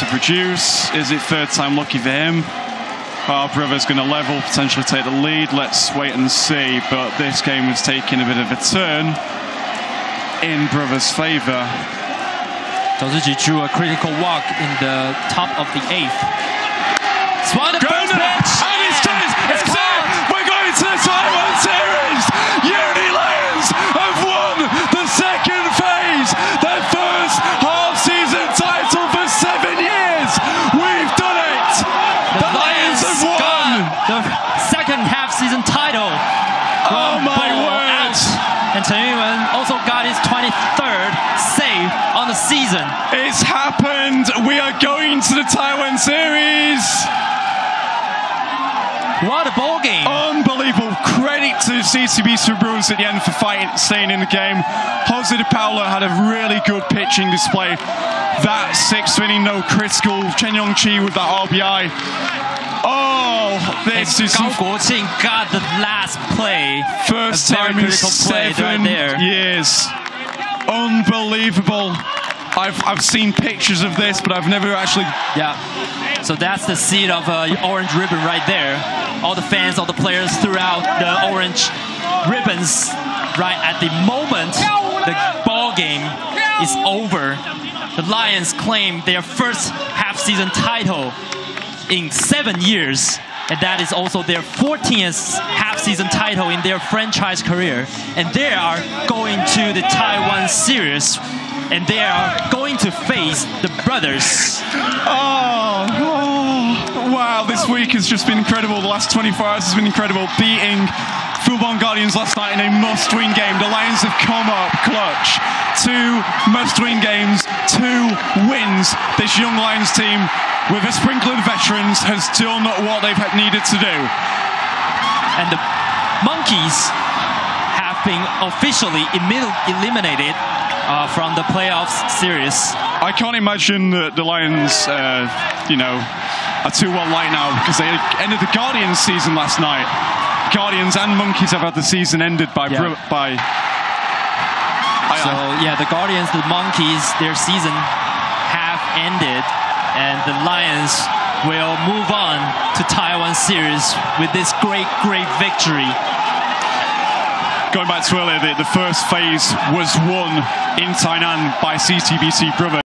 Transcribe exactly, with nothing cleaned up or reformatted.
to produce. Is it third time lucky for him? Barbrother's going to level, potentially take the lead. Let's wait and see. But this game was taking a bit of a turn in Brother's favour. Tozuchi drew a critical walk in the top of the eighth. It's one of the first pitch. And it's it. It's it. We're going to the Taiwan Series. Uni Lions have won the second phase. Their first half-season title for seven years. We've done it. The, the Lions, Lions have won the second half-season title. Oh my word! And Chen Yong-Chi also got his twenty-third save on the season. It's happened. We are going to the Taiwan Series. What a ball game! Unbelievable. Credit to C T B C Brothers at the end for fighting, staying in the game. Jose DePaula had a really good pitching display. That sixth inning, no critical. Chen Yong-Chi with that R B I. Oh, this and is Gao Guoqing got the last play. First time in seven play right there. years. Unbelievable. I've I've seen pictures of this, but I've never actually. Yeah. So that's the seed of uh, orange ribbon right there. All the fans, all the players threw out the orange ribbons right at the moment the ball game is over. The Lions claim their first half-season title in seven years, and that is also their fourteenth half-season title in their franchise career. And they are going to the Taiwan Series, and they are going to face the Brothers. Oh, oh wow, this week has just been incredible. The last twenty-four hours has been incredible. Beating Fubon Guardians last night in a must-win game. The Lions have come up clutch. Two must-win games, two wins. This young Lions team, with a sprinkle of veterans, has done what they've needed to do. And the Monkeys have been officially eliminated uh, from the playoffs series. I can't imagine that the Lions, uh, you know, are too well light now, because they ended the Guardians season last night. Guardians and Monkeys have had the season ended by... Yeah. by so, yeah, the Guardians, the Monkeys, their season have ended. And the Lions will move on to Taiwan Series with this great, great victory. Going back to earlier, the, the first phase was won in Tainan by C T B C Brothers.